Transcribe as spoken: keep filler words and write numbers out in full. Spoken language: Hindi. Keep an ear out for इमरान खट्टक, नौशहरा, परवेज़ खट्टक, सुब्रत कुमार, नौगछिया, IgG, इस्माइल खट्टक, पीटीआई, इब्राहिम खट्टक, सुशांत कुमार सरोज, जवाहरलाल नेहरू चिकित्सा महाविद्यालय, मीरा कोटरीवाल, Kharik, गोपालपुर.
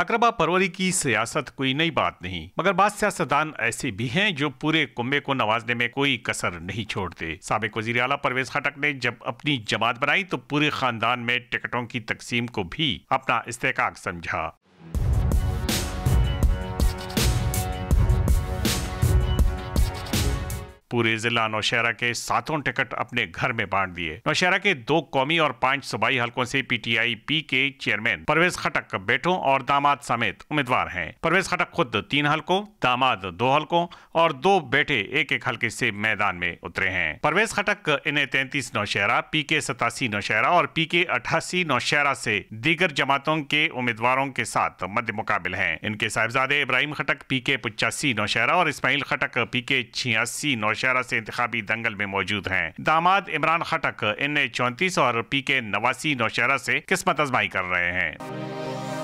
अकरबा परवरी की सियासत कोई नई बात नहीं, मगर बाद सियासतदान ऐसे भी हैं जो पूरे कुंबे को नवाजने में कोई कसर नहीं छोड़ते। साबिक वजीर आला परवेज़ खट्टक ने जब अपनी जमात बनाई तो पूरे खानदान में टिकटों की तकसीम को भी अपना इस्तेहकाक समझा। पूरे जिला नौशहरा के सातों टिकट अपने घर में बांट दिए। नौशहरा के दो कौमी और पांच सूबाई हलकों से पीटीआई पी के चेयरमैन परवेज़ खट्टक बेटों और दामाद समेत उम्मीदवार हैं। परवेज़ खट्टक खुद तीन हलकों, दामाद दो हलकों और दो बेटे एक एक हलके से मैदान में उतरे हैं। परवेज़ खट्टक इन्हें तैंतीस नौशहरा, पी के सतासी नौशहरा और पी के अठासी नौशहरा से दीगर जमातों के उम्मीदवारों के साथ मध्य मुकाबिल है। इनके साहिबजादे इब्राहिम खट्टक पी के पचासी नौशहरा और इस्माइल खट्टक पी के छियासी शहरा से इंतखाबी दंगल में मौजूद हैं। दामाद इमरान खट्टक इन्हें चौंतीस और पी के नवासी नौशहरा से किस्मत आजमाई कर रहे हैं।